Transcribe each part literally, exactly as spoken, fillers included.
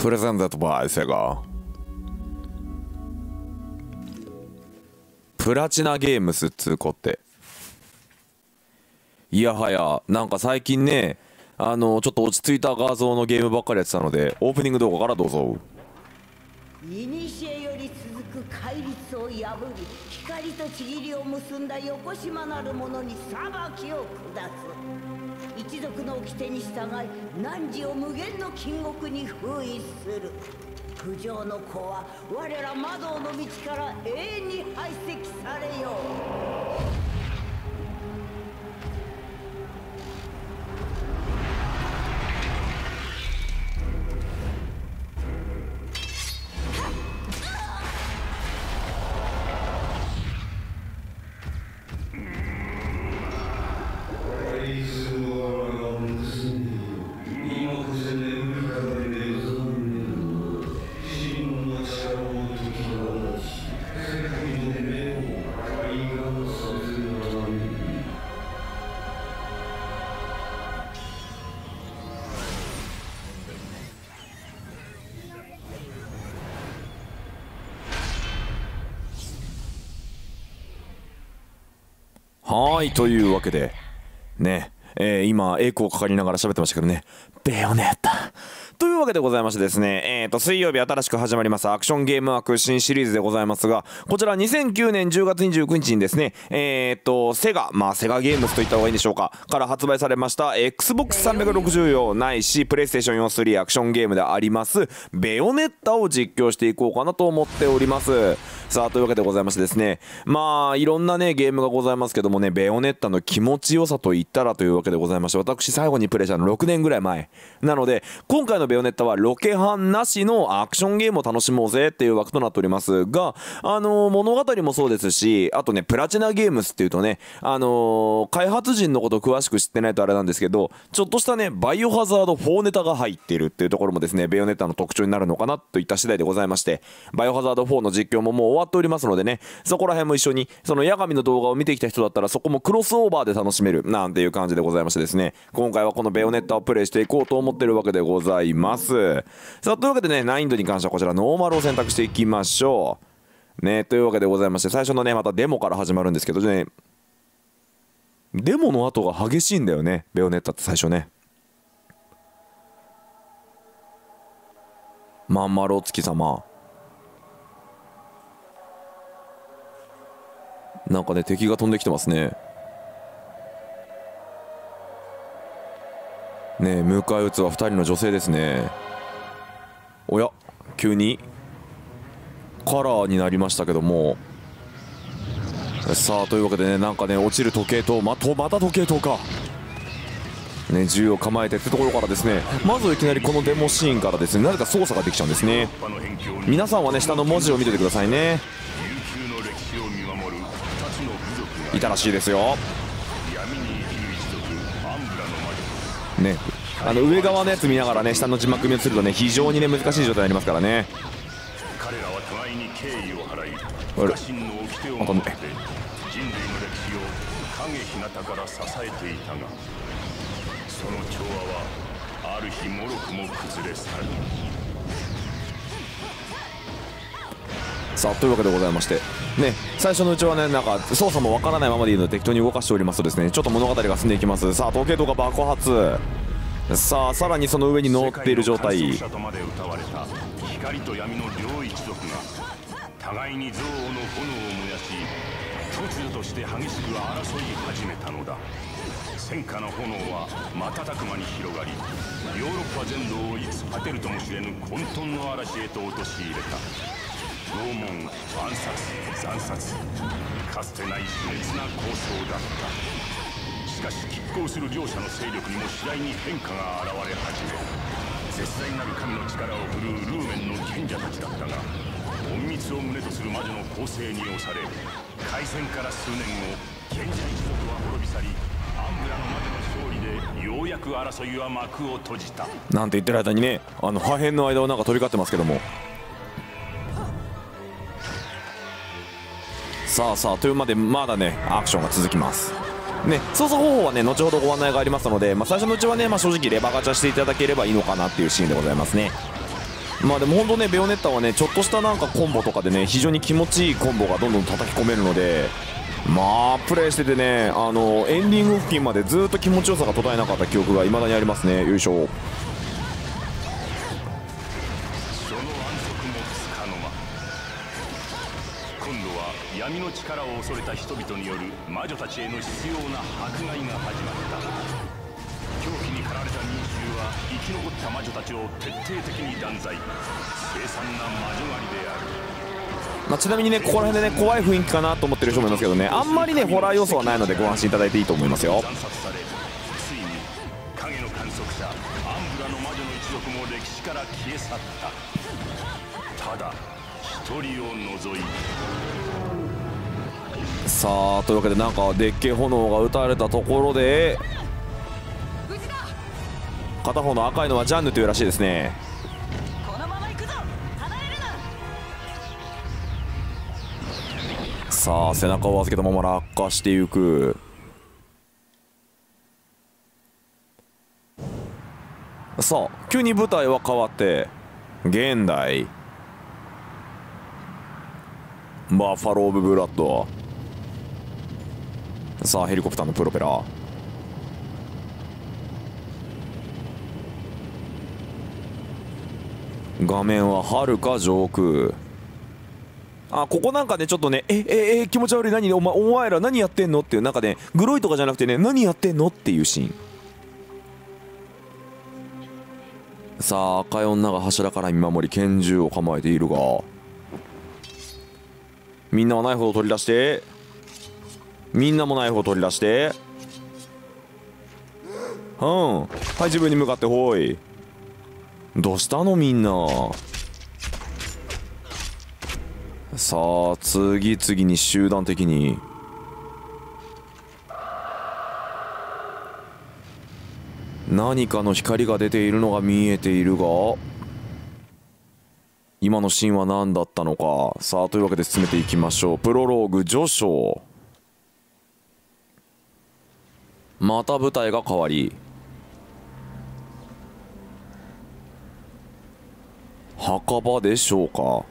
presented by Sega。 プラチナゲームスっつうこって、いやはやなんか最近ね、あのちょっと落ち着いた画像のゲームばっかりやってたので、オープニング動画からどうぞ。古より続く戒律を破り、光とちぎりを結んだ横島なる者に裁きを下す。一族の掟に従い、汝を無限の禁獄に封印する。不浄の子は我ら魔道の道から永遠に排斥されよう。はい、というわけでね、えー、今エコーかかりながら喋ってましたけどね、ベヨネッタというわけでございましてですね、えーと水曜日新しく始まりますアクションゲームワーク新シリーズでございますが、こちらにせんきゅうねんじゅうがつにじゅうくにちにですね、えーとセガ、まあセガゲームズといった方がいいんでしょうか、から発売されました エックスボックスさんびゃくろくじゅう 用ないし プレイステーションよん スリー アクションゲームでありますベヨネッタを実況していこうかなと思っております。さあ、というわけでございましてですね、まあいろんなねゲームがございますけどもね、ベヨネッタの気持ちよさといったらというわけでございまして、私最後にプレイしたのろくねんぐらい前なので、今回のベヨネッタはロケハンなしのアクションゲームを楽しもうぜっていう枠となっておりますが、あのー、物語もそうですし、あとねプラチナゲームスっていうとね、あのー、開発人のこと詳しく知ってないとあれなんですけど、ちょっとしたねバイオハザードフォーネタが入っているっていうところもですねベヨネッタの特徴になるのかなといった次第でございまして、バイオハザードフォーの実況ももう終わっておりますのでね、そこら辺も一緒にその八神の動画を見てきた人だったらそこもクロスオーバーで楽しめるなんていう感じでございましてですね、今回はこのベヨネッタをプレイしていこうと思っているわけでございます。さあ、というわけでね、難易度に関してはこちらノーマルを選択していきましょうね。というわけでございまして、最初のねまたデモから始まるんですけどね、デモの後が激しいんだよねベヨネッタって最初ね。まんまるお月様なんかね、敵が飛んできてますね。ねえ、迎え撃つはふたりの女性ですね。おや、急にカラーになりましたけども。さあ、というわけでね、なんかね落ちる時計塔、まとまた時計塔かね、銃を構えてってところからですね、まずいきなりこのデモシーンからですね、なぜか操作ができちゃうんですね。皆さんはね下の文字を見ててくださいね。いたらしいですよね、あの上側のやつ見ながらね下の字幕見をするとね、非常にね難しい状態になりますからね。さあ、というわけでございましてね、最初のうちはねなんか操作もわからないままでいいので適当に動かしておりますとですね、ちょっと物語が進んでいきます。さあ、時計塔が爆発、さあさらにその上に乗っている状態、光と闇の両一族が互いに憎悪の炎を燃やし、突如として激しく争い始めたのだ。戦火の炎は瞬く間に広がり、ヨーロッパ全土をいつ果てるともしれぬ混沌の嵐へと陥れた。拷問、暗殺、惨殺、かつてない卑劣な構想だった。しかし拮抗する両者の勢力にも次第に変化が現れ始め、絶大なる神の力を振るうルーメンの賢者たちだったが、隠密を旨とする魔女の構成に押され、開戦から数年後、賢者一族は滅び去り、アンブラの魔女の勝利でようやく争いは幕を閉じたなんて言ってる間にね、あの破片の間をなんか飛び交ってますけども。さあさあ、というまでまだねアクションが続きますね。操作方法はね後ほどご案内がありますので、まあ、最初のうちはね、まあ、正直レバーガチャしていただければいいのかなっていうシーンでございますね。まあでも本当ね、ベヨネッタはねちょっとしたなんかコンボとかでね非常に気持ちいいコンボがどんどん叩き込めるので、まあプレイしててね、あのエンディング付近までずっと気持ちよさが途絶えなかった記憶がいまだにありますね。優勝闇の力を恐れた人々による魔女たちへの執拗な迫害が始まった。狂気に駆られた民衆は生き残った魔女たちを徹底的に断罪。凄惨な魔女狩りである。まあ、ちなみにね、ここら辺でね、怖い雰囲気かなと思ってる人もいますけどね、あんまりね、ホラー要素はないのでご安心いただいていいと思いますよ。ついに影の観測者、アンブラの魔女の一族も歴史から消え去った。ただ、一人を除いて。さあ、というわけでなんかでっけえ炎が打たれたところで片方の赤いのはジャンヌというらしいですね。さあ、背中を預けたまま落下していく。さあ、急に舞台は変わって現代バッファロー・オブ・ブラッド。さあ、ヘリコプターのプロペラ。画面ははるか上空。あ、ここなんかねちょっとね、えええ気持ち悪い、何お前お前ら何やってんのっていう、なんかねグロいとかじゃなくてね、何やってんのっていうシーン。さあ、赤い女が柱から見守り拳銃を構えているが、みんなはナイフを取り出して、みんなもナイフを取り出して、うん、はい、自分に向かってほい。どうしたのみんな。さあ、次々に集団的に。何かの光が出ているのが見えているが、今のシーンは何だったのか。さあ、というわけで進めていきましょう。プロローグ序章。また舞台が変わり、墓場でしょうか。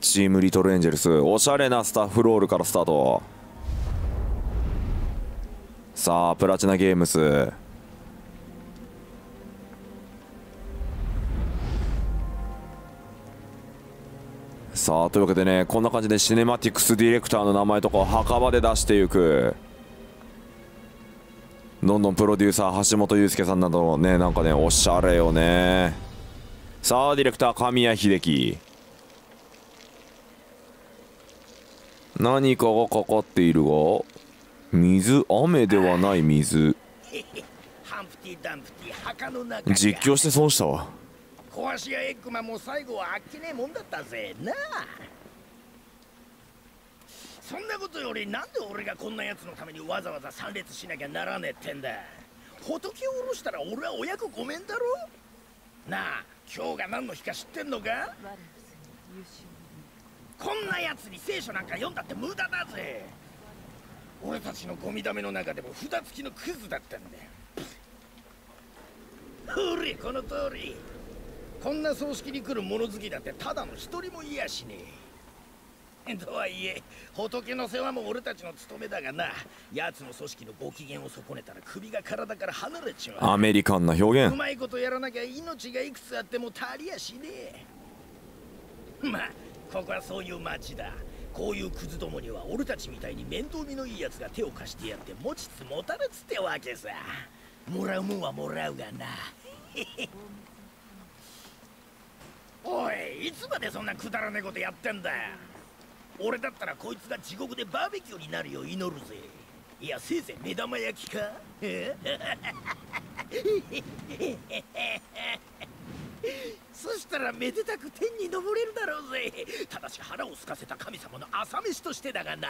チームリトルエンジェルス、おしゃれなスタッフロールからスタート。さあ、プラチナゲームス、さあ、というわけでね、こんな感じでシネマティクスディレクターの名前とかを墓場で出していく。どんどんプロデューサー橋本裕介さんなどのね、なんかねおしゃれよね。さあ、ディレクター神谷秀樹、何かがかかっているが、水、雨ではない水。実況して損したわ。壊しやエッグマンも最後はあっきねえもんだったぜな。あ、そんなことよりなんで俺がこんなやつのためにわざわざ参列しなきゃならねえってんだ。ほとけを下ろしたら俺はお役御免だろ。なあ、今日が何の日か知ってんのか。こんなやつに聖書なんか読んだって無駄だぜ。俺たちのゴミ溜めの中でも札付きのクズだったんだよ。ほれ、この通り。こんな葬式に来る物好きだってただの一人もいやしねえ。とはいえ仏の世話も俺たちの務めだがな、奴の組織のご機嫌を損ねたら首が体から離れちまう。アメリカンな表現。うまいことやらなきゃ命がいくつあっても足りやしねえ。まあ、ここはそういう町だ。こういうクズどもには俺たちみたいに面倒見のいい奴が手を貸してやって持ちつ持たれつってわけさ。もらうもんはもらうがな。おい、いつまでそんなくだらねえことやってんだよ。俺だったらこいつが地獄でバーベキューになるよう祈るぜ。いや、せいぜい目玉焼きか。そしたらめでたく天に登れるだろうぜ。ただし腹を空かせた神様の朝飯としてだがな。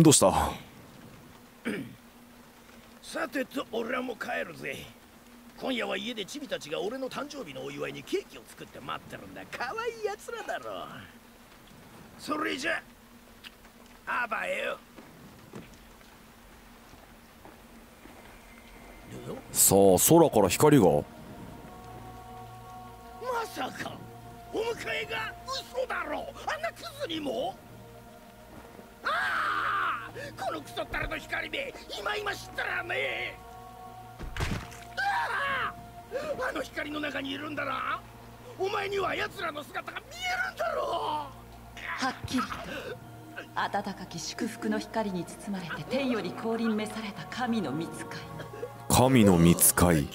どうした。さてと、俺らも帰るぜ。今夜は家でチビたちが俺の誕生日のお祝いにケーキを作って待ってるんだ。可愛い奴らだろう。それじゃあばよ。さあ空から光が。まさかお迎えが嘘だろう。あんなクズにも。ああこのクソったらの光目今今知ったらね。あああの光の中にいるんだな。お前には奴らの姿が見えるんだろう。はっきり暖かき祝福の光に包まれて天より降臨召された神の御使い。神の御使い。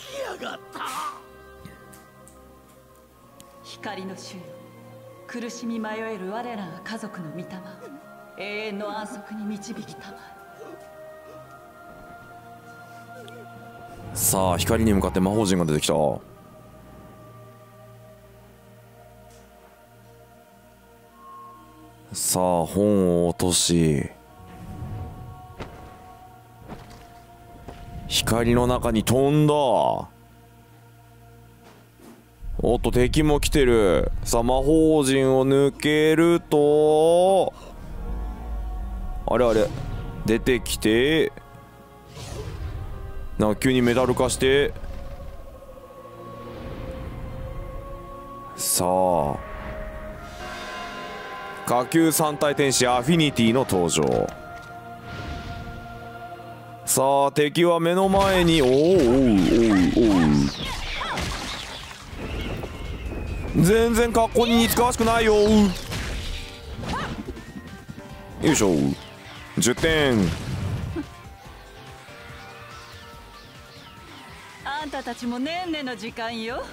光の主よ、苦しみ迷える我らが家族の御霊、永遠の安息に導きたまえ。さあ光に向かって魔法陣が出てきた。さあ本を落とし、光の中に飛んだ。おっと敵も来てる。さあ魔法陣を抜けると、あれあれ出てきて、なんか急にメダル化して、さあ火球三体天使アフィニティの登場。さあ敵は目の前に、おうおうおうおう、全然格好に似つかわしくないよ。よいしょじゅってん。あんたたちもねんねの時間よ。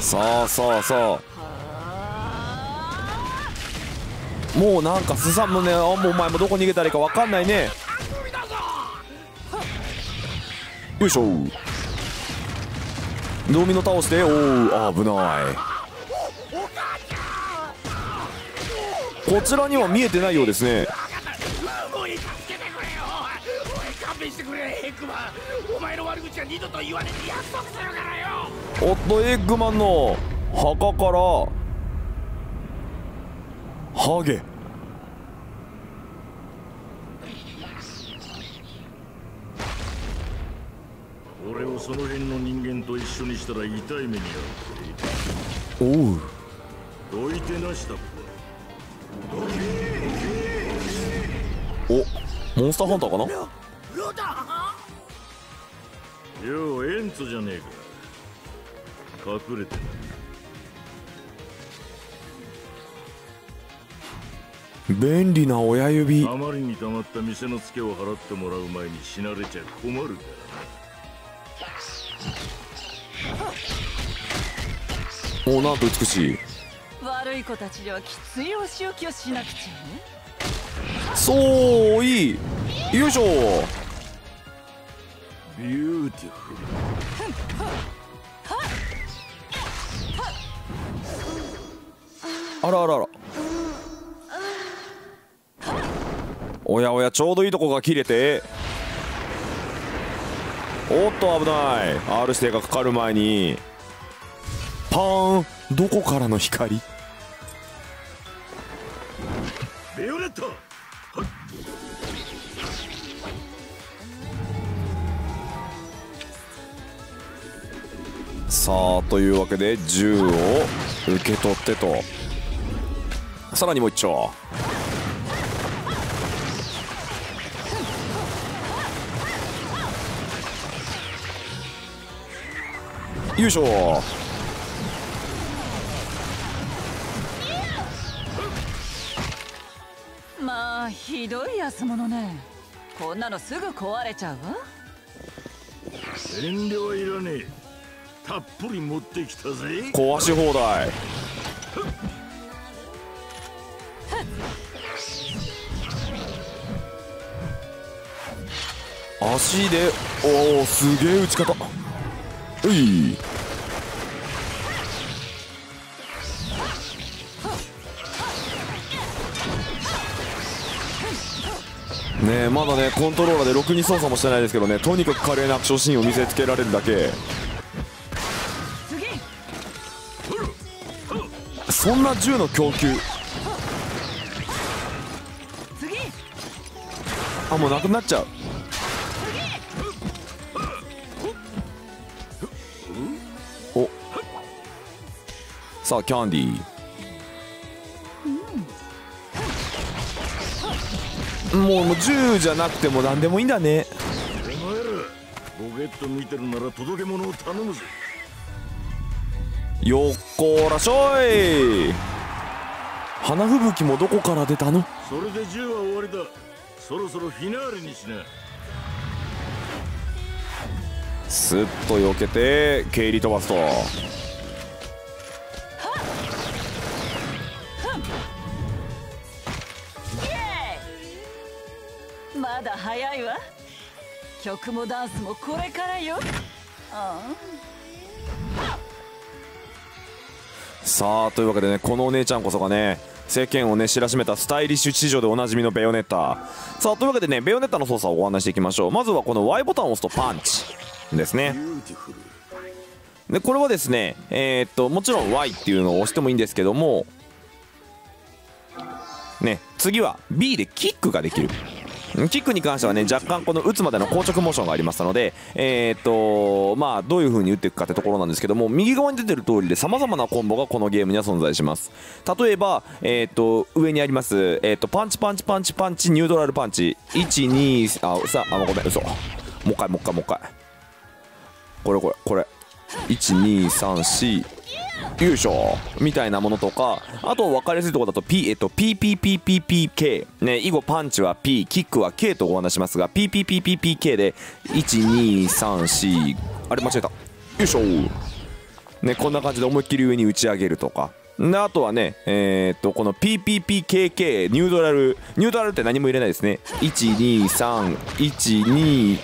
さあさあさあ、もうなんかすさむね。あもうお前もどこ逃げたらいいか分かんないね。よいしょドミノ倒して、おお危ない。こちらには見えてないようですね。おっとエッグマンの墓からハゲ。俺をその辺の人間と一緒にしたら痛い目に遭う。おうどいてなしたっぽ。おモンスターハンターかな。ようエンツじゃねえか。隠れて便利な親指。あまりにたまった店のツケを払ってもらう前に死なれちゃ困るからな。おなんと美しい。悪い子たちにはきついお仕置きをしなくちゃね。そういい。よいしょビューティフル。あらあらあら。おやおやちょうどいいとこが切れて、おっと危ない。 R 指定がかかる前にパーン。どこからの光。ベヨネットさあというわけで銃を受け取ってと、さらにもう一丁。よいしょまあひどい安物ね。こんなのすぐ壊れちゃうわ。遠慮はいらねえ。たっぷり持ってきたぜ。壊し放題。足で、おおすげえ打ち方。ういねえ、まだねコントローラーでろくに操作もしてないですけどね、とにかく華麗なアクションシーンを見せつけられるだけ。そんな銃の供給あ、もうなくなっちゃう。お、さあキャンディー、うん、もうもう銃じゃなくても何でもいいんだね。お前らボケット見てるなら届け物を頼むぜ。よっこらしょい。花吹雪もどこから出たの。それで銃は終わりだ。そろそろフィナーレにしな。スッと避けて蹴り飛ばすと、まだ早いわ。曲もダンスもこれからよ。ああ、さあというわけでね、このお姉ちゃんこそがね、世間をね知らしめたスタイリッシュ市場でおなじみのベヨネッタ。さあというわけでね、ベヨネッタの操作をご案内していきましょう。まずはこの Y ボタンを押すとパンチですね。でこれはですね、えー、っともちろん Y っていうのを押してもいいんですけどもね、次は B でキックができる。キックに関してはね、若干この打つまでの硬直モーションがありましたので、えーっとまあどういう風に打っていくかってところなんですけども、右側に出てる通りで様々なコンボがこのゲームには存在します。例えば、えーっと上にあります、えーっとパンチパンチパンチパンチニュートラルパンチいちにさん、あさあごめん嘘、もう一回もう一回もう一回これこれこれいちにさんよんよいしょみたいなものとか、あと分かりやすいところだと P、えっと、ピーピーピーピーピーケー、ね、以後パンチは P、キックは K とご案内しますが、 ピーピーピーピーピーケー でいちにさんよん、あれ間違えた、よいしょ、ね、こんな感じで思いっきり上に打ち上げるとか。であとはね、えー、っとこの ピーピーピーケーケー ニュートラル、ニュートラルって何も入れないですね。いちにさんいちに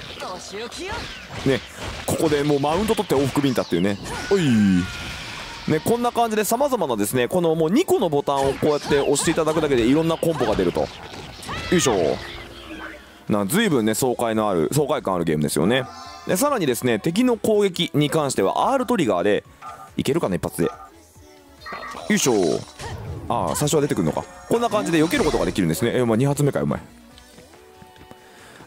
ね、ここでもうマウント取って往復ビンタっていうね、おいね、こんな感じでさまざまなですね、このもうにこのボタンをこうやって押していただくだけでいろんなコンボが出ると。よいしょ。なんか随分ね、爽快のある爽快感あるゲームですよね。でさらにですね、敵の攻撃に関しては R トリガーでいけるかな、一発で。よいしょ。ああ、最初は出てくるのか。こんな感じで避けることができるんですね。え、お前に発目かよ、お前。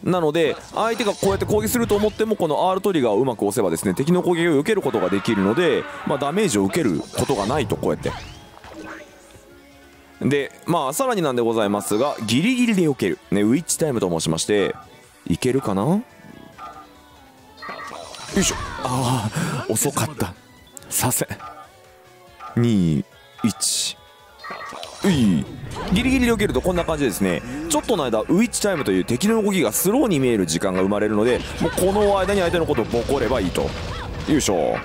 なので相手がこうやって攻撃すると思っても、この R トリガーをうまく押せばですね、敵の攻撃を受けることができるので、まあ、ダメージを受けることがないと。こうやってで、まあさらになんでございますが、ギリギリで避ける、ね、ウィッチタイムと申しまして、いけるかな。よいしょ。ああ遅かった。させにいち、うい、ギリギリで避けるとこんな感じですね。ちょっとの間ウィッチタイムという敵の動きがスローに見える時間が生まれるので、もうこの間に相手のことをボコればいいと。よいしょ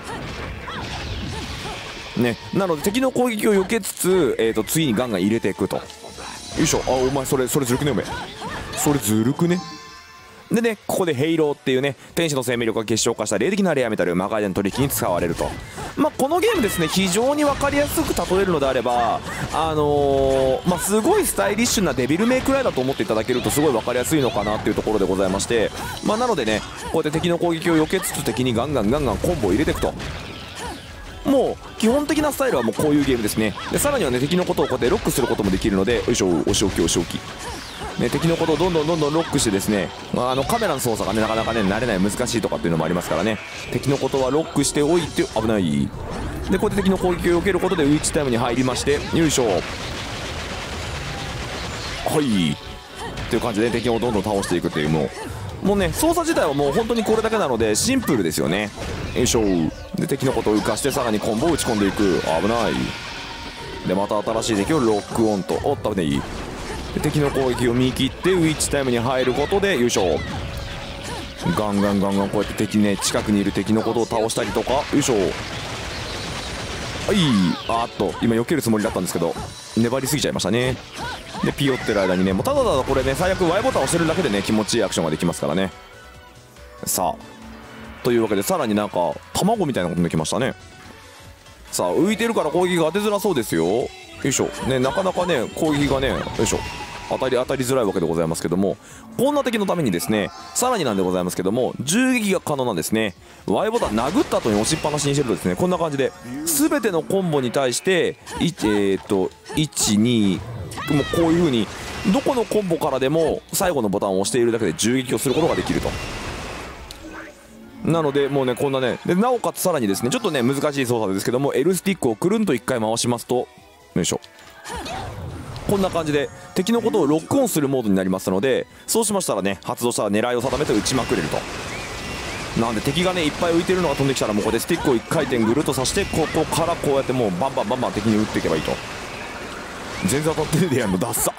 ね、なので敵の攻撃を避けつつ、えー、と次にガンガン入れていくと。よいしょ。あ、お前それそれずるくね、お前それずるくね。でね、ここでヘイローっていうね、天使の生命力が結晶化した霊的なレアメタル、魔界での取引に使われると。まあこのゲームですね、非常に分かりやすく例えるのであれば、あのー、まあすごいスタイリッシュなデビルメイクライだと思っていただけるとすごい分かりやすいのかなっていうところでございまして、まあなのでね、こうやって敵の攻撃を避けつつ敵にガンガンガンガンコンボを入れていくと。もう基本的なスタイルはもうこういうゲームですね。でさらにはね、敵のことをこうやってロックすることもできるので、よいしょ、お仕置きお仕置きね、敵のことをどんどんどんどんロックしてですね、まあ、あのカメラの操作がねなかなかね慣れない、難しいとかっていうのもありますからね、敵のことはロックしておいて危ない。でこうやって敵の攻撃を避けることでウィッチタイムに入りまして、よいしょ、はいという感じで敵をどんどん倒していくっていう、もうもうね操作自体はもう本当にこれだけなのでシンプルですよね。よいしょ。で敵のことを浮かしてさらにコンボを打ち込んでいく、危ない。でまた新しい敵をロックオンと、おっと危ない。敵の攻撃を見切ってウィッチタイムに入ることで、よいしょ、ガンガンガンガンこうやって敵ね、近くにいる敵のことを倒したりとか、よいしょ、はい、あっと今避けるつもりだったんですけど粘りすぎちゃいましたね。でピヨってる間にね、もうただただこれね、最悪 Y ボタン押してるだけでね気持ちいいアクションができますからね。さあというわけで、さらになんか卵みたいなことできましたね。さあ浮いてるから攻撃が当てづらそうですよ。よいしょね、なかなかね攻撃がね、よいしょ、当たり当たりづらいわけでございますけども、こんな敵のためにですね、さらになんでございますけども、銃撃が可能なんですね。 Y ボタン殴った後に押しっぱなしにしてるとですね、こんな感じで全てのコンボに対して、えー、っといちにもうこういう風にどこのコンボからでも最後のボタンを押しているだけで銃撃をすることができると。なのでもうね、こんなね、でなおかつさらにですね、ちょっとね難しい操作ですけども、 L スティックをくるんといっかい回しますと、よいしょ、こんな感じで敵のことをロックオンするモードになりますので、そうしましたらね、発動したら狙いを定めて撃ちまくれると。なんで敵がねいっぱい浮いてるのが飛んできたら、もうここでスティックをいっかい転ぐるっとさして、ここからこうやってもうバンバンバンバン敵に撃っていけばいいと。全然当たってるでやるのダッサ。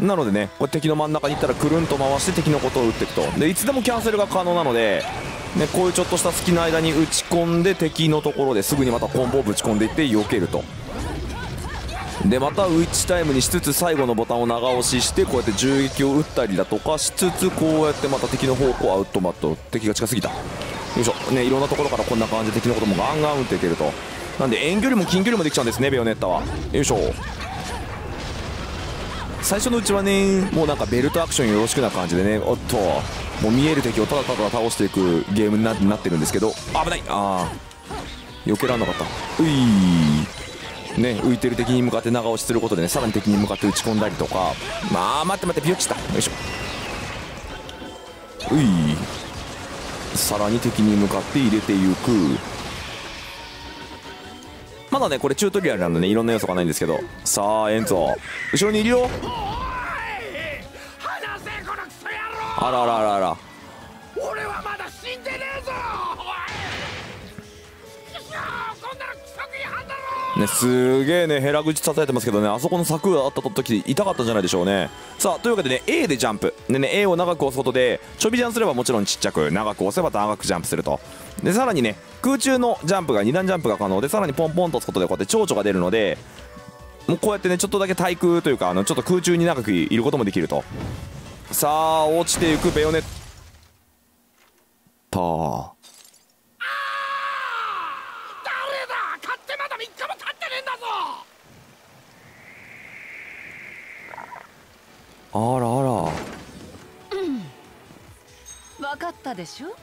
なのでね、これ敵の真ん中に行ったらくるんと回して敵のことを撃っていくと。でいつでもキャンセルが可能なので、ね、こういうちょっとした隙の間に打ち込んで、敵のところですぐにまたコンボをぶち込んでいって避けると。でまたウィッチタイムにしつつ、最後のボタンを長押しして、こうやって銃撃を打ったりだとかしつつ、こうやってまた敵の方向アウトマット、敵が近すぎた、よいしょ、ね、いろんなところからこんな感じで敵のこともガンガン打っていけると。なんで遠距離も近距離もできちゃうんですね、ベヨネッタは。よいしょ、最初のうちはね、もうなんかベルトアクションよろしくな感じでね、おっともう見える敵をただただ倒していくゲームになってるんですけど、危ない、あー避けられなかった。ういね、浮いてる敵に向かって長押しすることでね、さらに敵に向かって打ち込んだりとか、まあ待って待って、ビュッチした、よいしょ、うい、さらに敵に向かって入れていく。まだねこれチュートリアルなんでね、いろんな要素がないんですけど、さあエンツォ後ろにいるよ、あらあらあらあら、俺はまだ死んでねえぞ。ね、すげえね、へら口叩いてますけどね、あそこの柵があった時痛かったんじゃないでしょうね。さあというわけでね、 A でジャンプでね、 A を長く押すことでちょびジャンすればもちろんちっちゃく、長く押せば長くジャンプすると。でさらにね、空中のジャンプがに段ジャンプが可能で、さらにポンポンと押すことでこうやって蝶々が出るので、もうこうやってねちょっとだけ対空というか、あのちょっと空中に長くいることもできると。さあ落ちていくベヨネッター、あらあら、うん、分かったでしょ、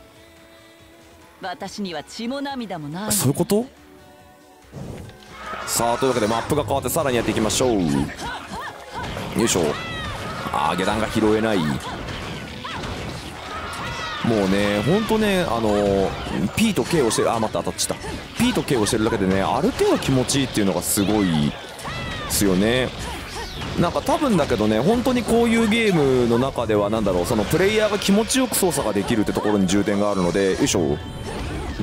私には血も涙もない。そういうこと。さあというわけでマップが変わって、さらにやっていきましょう。よいしょ、あー下段が拾えない。もうねほんとね、あのー、P と K をしてる、あー待って当たっちゃった、 P と K をしてるだけでね、ある程度気持ちいいっていうのがすごいですよね。なんか多分だけどね、本当にこういうゲームの中ではなんだろう、そのプレイヤーが気持ちよく操作ができるってところに重点があるので、よいしょ。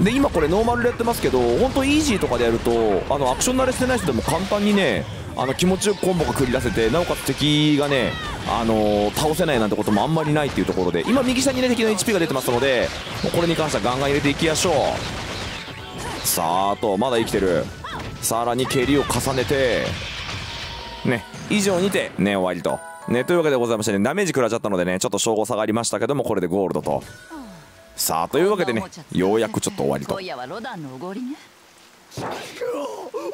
で今これノーマルでやってますけど、本当イージーとかでやると、あのアクション慣れしてない人でも簡単にね、あの気持ちよくコンボが繰り出せて、なおかつ敵がね、あのー、倒せないなんてこともあんまりないっていうところで、今右下にね敵の エイチピー が出てますので、これに関してはガンガン入れていきましょう。さああとまだ生きてる、さらに蹴りを重ねてね、以上にてね終わりと。ねというわけでございましてね、ダメージ食らっちゃったのでね、ちょっと称号下がりましたけども、これでゴールドと。さあというわけでね、ようやくちょっと終わりと。今夜はロダンのおごりね。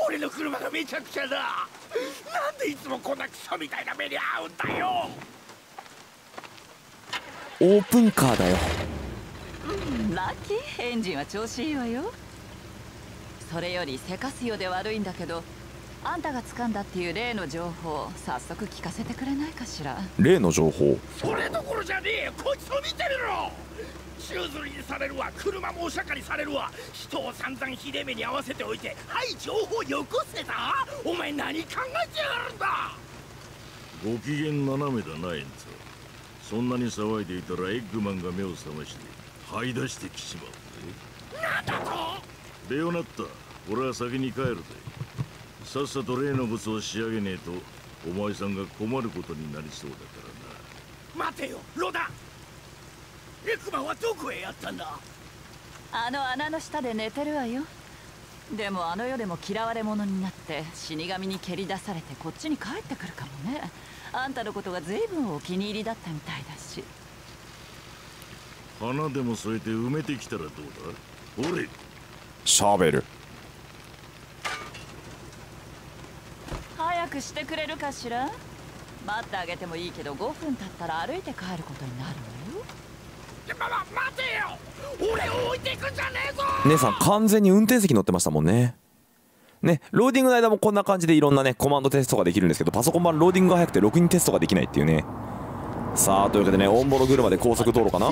俺の車がめちゃくちゃだ。なんでいつもこんなクソみたいな目に遭うんだよ。オープンカーだよ。うん、ラッキー、エンジンは調子いいわよ。それよりせかすようで悪いんだけど、あんたが掴んだっていう例の情報、早速聞かせてくれないかしら。例の情報、それどころじゃねえよ、こいつを見てみろ。宙吊りにされるわ、車もおしゃかにされるわ、人を散々ひでえ目に合わせておいて、はい情報よこせだ。お前何考えてやがるんだ。ご機嫌斜めだなエンツォ、そんなに騒いでいたらエッグマンが目を覚まして這い出してきちまうぜ。なんだとベヨネッタ、俺は先に帰るぜ。さっさと例の物を仕上げねえと、お前さんが困ることになりそうだからな。待てよロダン、エクマはどこへやったんだ。あの穴の下で寝てるわよ。でもあの世でも嫌われ者になって死神に蹴り出されて、こっちに帰ってくるかもね。あんたのことが随分お気に入りだったみたいだし。花でも添えて埋めてきたらどうだ。俺シャベル早くしてくれるかしら。待ってあげてもいいけど、ごふん経ったら歩いて帰ることになるのよ。ま、ま、待てよ、俺を置いていくんじゃねえぞ。姉さん完全に運転席乗ってましたもんね。ね、ローディングの間もこんな感じでいろんなね、コマンドテストができるんですけど、パソコン版ローディングが早くてろくにテストができないっていうね。さあ、というわけでね、オンボロ車で高速道路かな。